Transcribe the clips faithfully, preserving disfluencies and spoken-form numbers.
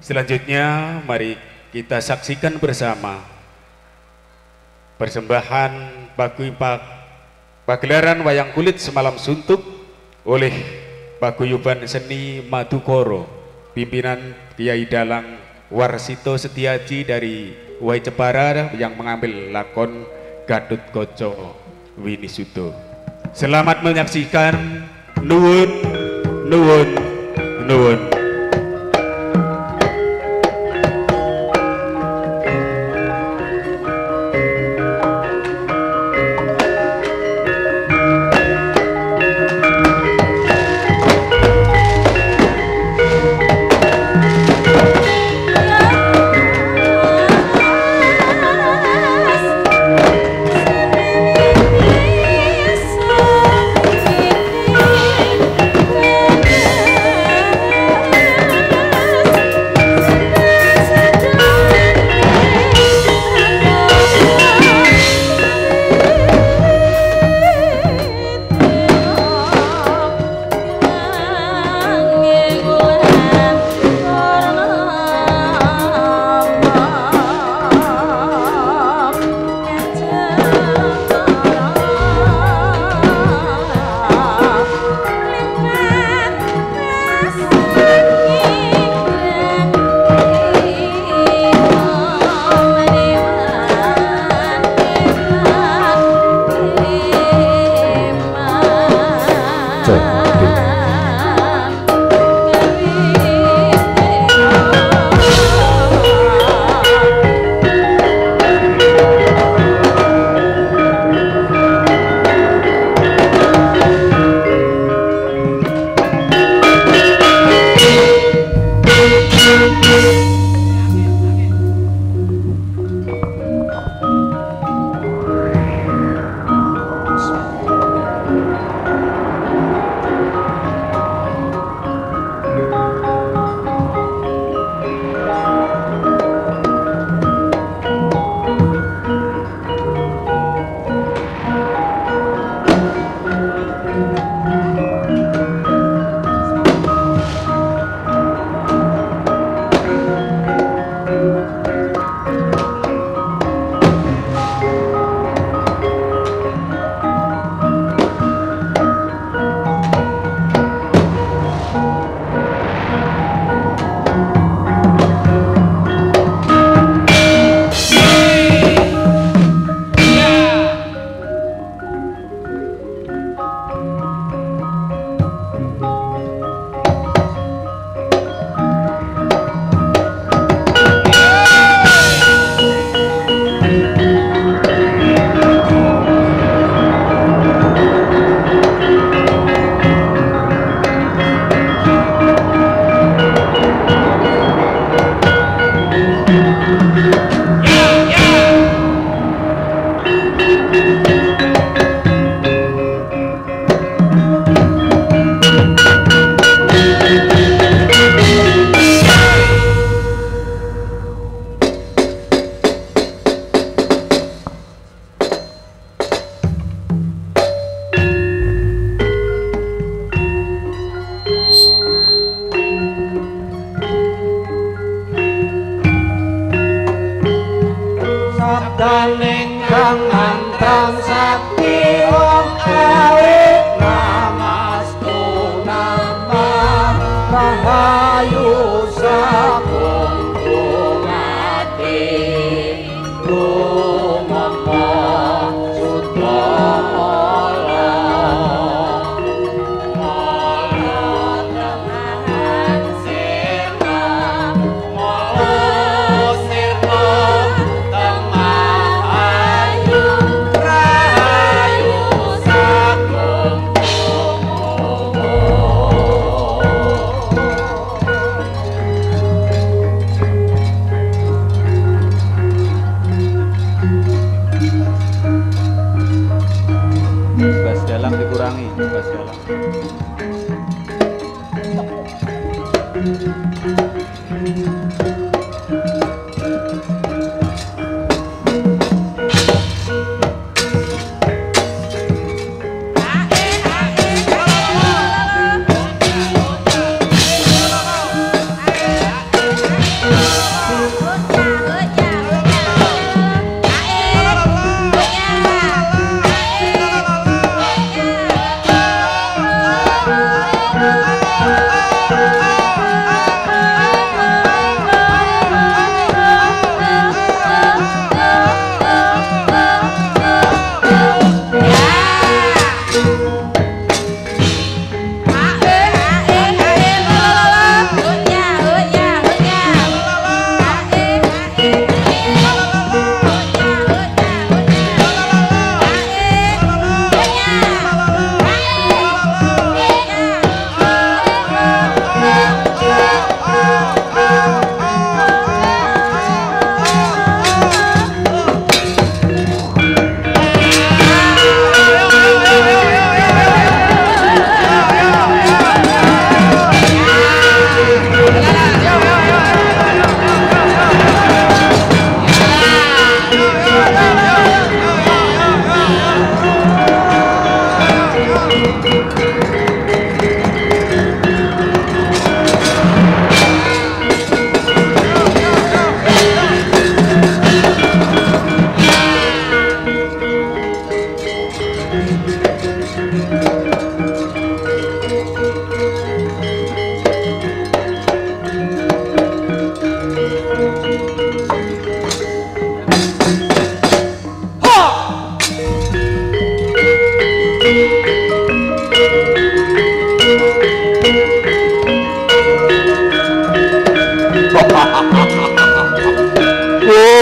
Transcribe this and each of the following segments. Selanjutnya mari kita saksikan bersama persembahan Pagelaran Wayang Kulit Semalam Suntuk oleh Paguyuban Seni Madukoro, pimpinan Kiai Dalang Warsito Setiaji dari Way Cepara yang mengambil lakon Gatotkaca Winisuda. Selamat menyaksikan. Nuwun, nuwun, nuwun.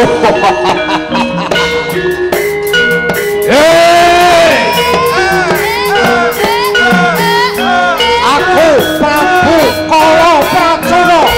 Hei, aku Prabu Karwo Pramis. Hei,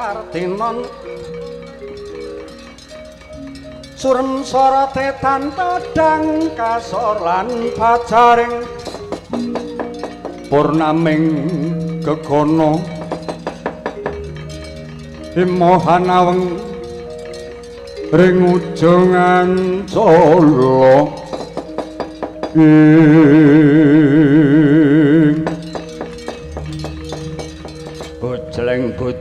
Sartinon surem sorote tanpa dang kasoran pacaring purnaming kegono imohanaweng ring ujangan solo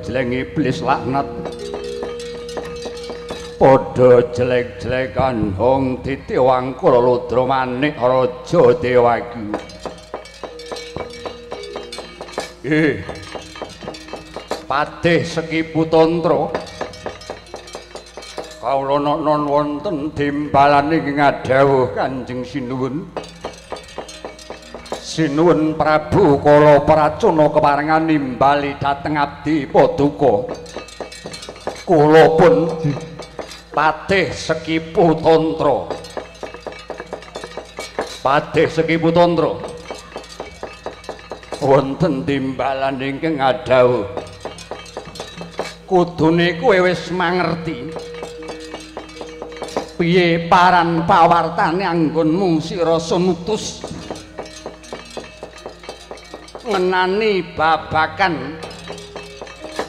jeleng iblis laknat padha jelek-jelekan hong ditiwang kula ludra manik raja Dewaki. Eh Patih Sekipu Tantra kawula non wonten timbalan ing ngadhawuh Kanjeng Sinuwun. Sinuwun Prabu Kala Pracuna keparengan nimbali dhateng abdi paduka. Kula pun Patih Sekipu Tantra. Patih Sekipu Tantra. Wonten timbalan ingkang ngadhawuh. Kudune kowe wis mangerti piye paran pawartane anggonmu sira sunutus. menani babakan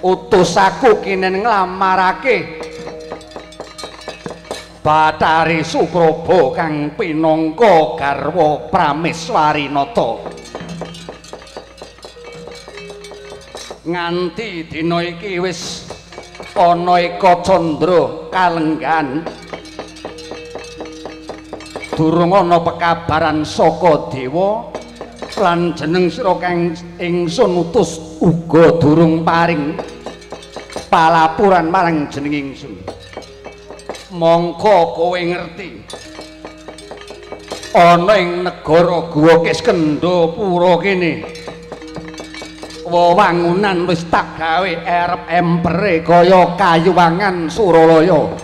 utusaku kini nglamarake Batari Suprobo kang pinangka garwa Pramis Larinoto. Nganti dina iki wis ana eka candra kalenggan. Durung ana pekabaran Sokodewo lan jeneng Sirokeng ingsun utus uga durung paring palapuran marang jeneng ingsun. Mongko kowe ngerti ana ing negara Guwa Kiskendha Pura kene wewangunan wis tak gawe erep empere kaya Kahyangan Suralaya.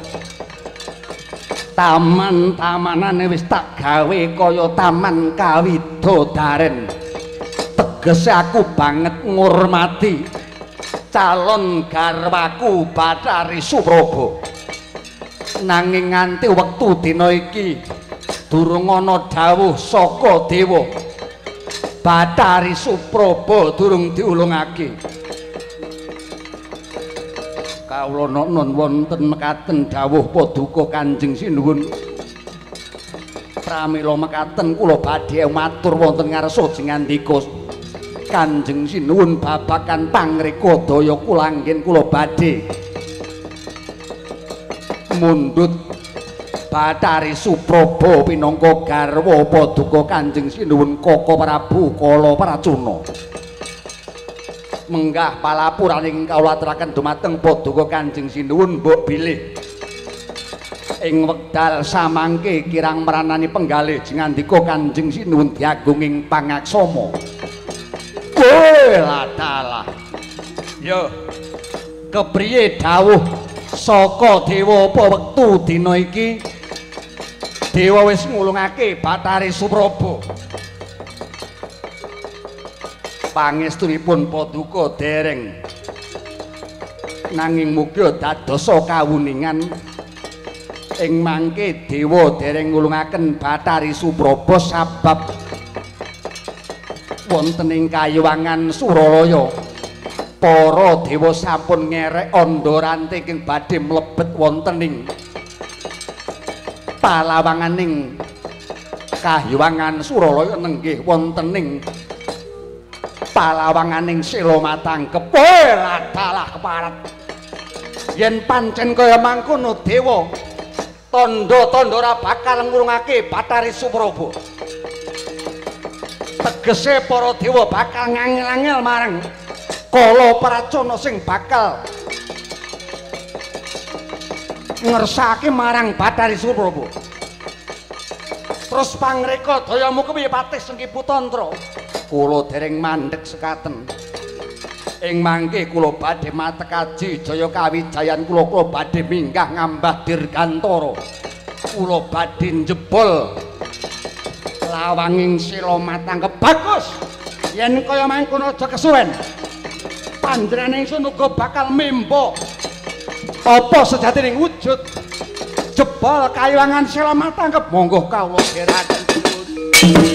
Taman-tamanane wis tak gawe kaya Taman Kawidodaren. Tegese aku banget ngurmati calon garwaku Batari Suprobo. Nanging nganti wektu dina iki durung ana dawuh saka dewa. Batari Suprobo durung diulungake. Kawula nun wonten mekaten dawuh paduka Kanjeng Sinuwun. Pramila mekaten kula badhe matur wonten ngarsa jengandika Kanjeng Sinuwun babakan pangrika daya kula anggen kula badhe mundhut Batari Suprobo pinangka garwa paduka Kanjeng Sinuwun Kaka Prabu Kala Pracuna. Menggah palapuraning kawula aturaken dumateng paduka Kanjeng Sinuwun mbok bilih. Ing wekdal samangke kirang meranani penggalih jengandika Kanjeng Sinuwun diagunging pangaksama. Koe latalah. Yo. Kepriye dawuh Sokodewo apa wektu dina iki dewa wis ngulungake Batari Suprobo. Pangestunipun paduka dereng nanging muga dadosa kawuningan ing mangke dewa dereng ngulungaken Batari Suprobo sabab wonten ing Kahyangan Suralaya para dewa sampun ngerek andha ranting ing badhe mlebet wonten ing palawanganing Kahyangan Suralaya nenggih wonten ing palawanganing Selomatangkep. Ladalah keparat yen pancen kaya mangkono dewa tandha-tandha ora bakal ngurungake Batari Suprobo. Tegese para dewa bakal ngangel-angel marang Kala Pracana sing bakal ngersake marang Batari Suprobo. Terus pangreka dayamu kepiye patih Sengki Putantara? Kula dereng mandheg sekaten. Ing mangke kula badhe matekaji jaya kawijayan kula kula badhe minggah ngambah dirgantara. Kula badhe njebol lawanging Selomatangkep. Bagus. Yen kaya mangkono aja kesuwen. Panjenengan ingsun uga bakal mimpa apa sejatine wujud jebol Kahyangan Selomatangkep. Monggo kawula geraken dhuwur.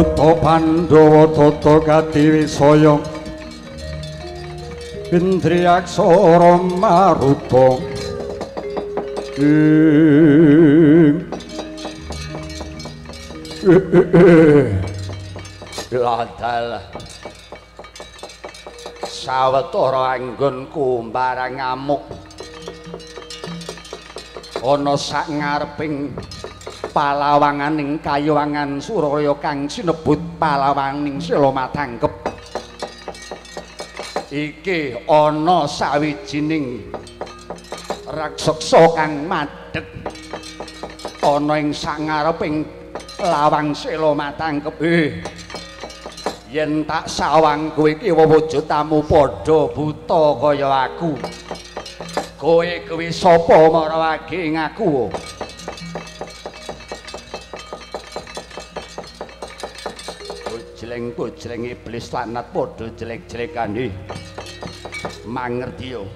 Buta Pandhawa tata katiwisaya Indriyaksara Maruta Ladalah sawetara anggonku barang ngamuk ana sak ngareping palawanganing Kahyangan Suralaya kang sinebut palawaning Selomatangkep iki ana sawijining raksasa kang madhet ana ing sak ngareping lawang Selomatangkep. Eh yen tak sawang kowe iki wujud tamu padha buta kaya aku. Kowe kuwi sapa marawage ngaku? Bojleng-bojleng iblis lanat padha jelek-jelekan iki. Mangerti yo.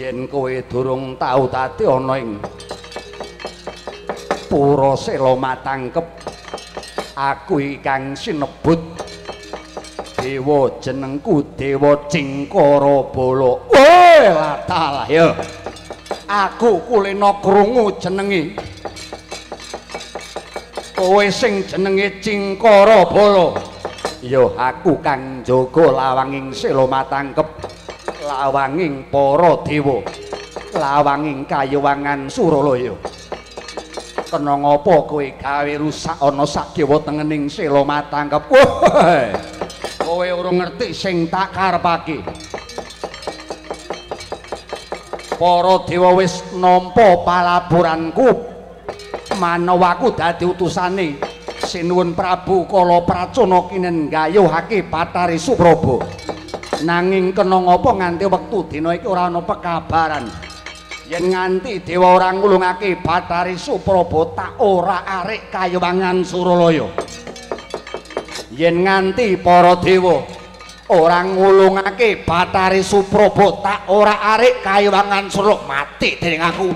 Yen kowe durung tau tate ana ing Pura Selomatangkep aku ikang sinebut dewa jenengku Dewa Cingkara Bala. Lah talah ya. Aku kulena krungu jenenge. Kowe sing jenenge Cingkara Bala. Ya aku kang jaga lawanging Selomatangkep, lawanging para dewa, lawanging Kahyangan Suralaya. Kena ngopo kowe gawe rusak ana sakiwa tengening Selomatangkep. Kowe urung ngerti sing tak karepake. Para dewa wis nampa palaburanku, manawaku dadi utusane. Sinuwun Prabu Kala Pracana kinenggayuhake Batari Suprobo. Nanging kena ngapa nganti wektu dina iki ora ana pekabaran. Yen nganti dewa ora ngulungake Batari Suprobo tak ora arek Kahyangan Suralaya. Yen nganti para dewa orang ngulungake Batari Suprobo tak ora arek Kahyangan Suralaya mati dening aku.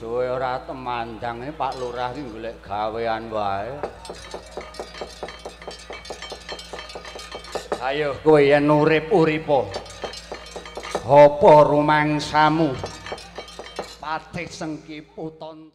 Suwe ora temandang ini Pak Lurah ini golek gawean wae. Ayo kowe yen urip-uripa apa rumangsamu patih sengki puton.